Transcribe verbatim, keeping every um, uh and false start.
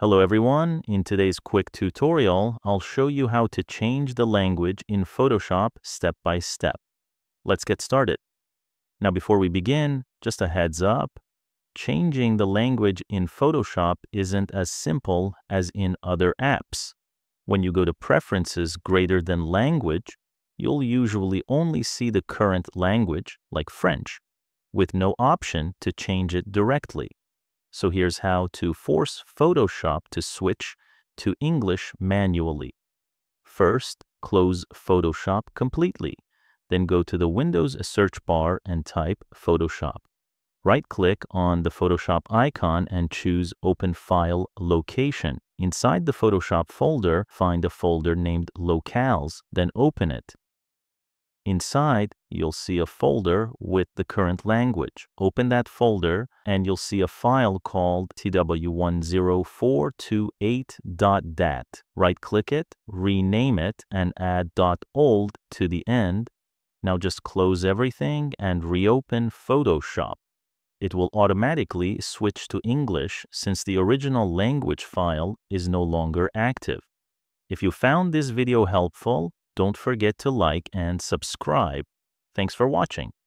Hello everyone, in today's quick tutorial, I'll show you how to change the language in Photoshop step by step. Let's get started. Now before we begin, just a heads up, changing the language in Photoshop isn't as simple as in other apps. When you go to Preferences greater than Language, you'll usually only see the current language, like French, with no option to change it directly. So here's how to force Photoshop to switch to English manually. First, close Photoshop completely. Then go to the Windows search bar and type Photoshop. Right-click on the Photoshop icon and choose Open File Location. Inside the Photoshop folder, find a folder named Locales, then open it. Inside, you'll see a folder with the current language. Open that folder and you'll see a file called T W one zero four two eight dot dat. Right-click it, rename it, and add .old to the end. Now just close everything and reopen Photoshop. It will automatically switch to English since the original language file is no longer active. If you found this video helpful, don't forget to like and subscribe. Thanks for watching.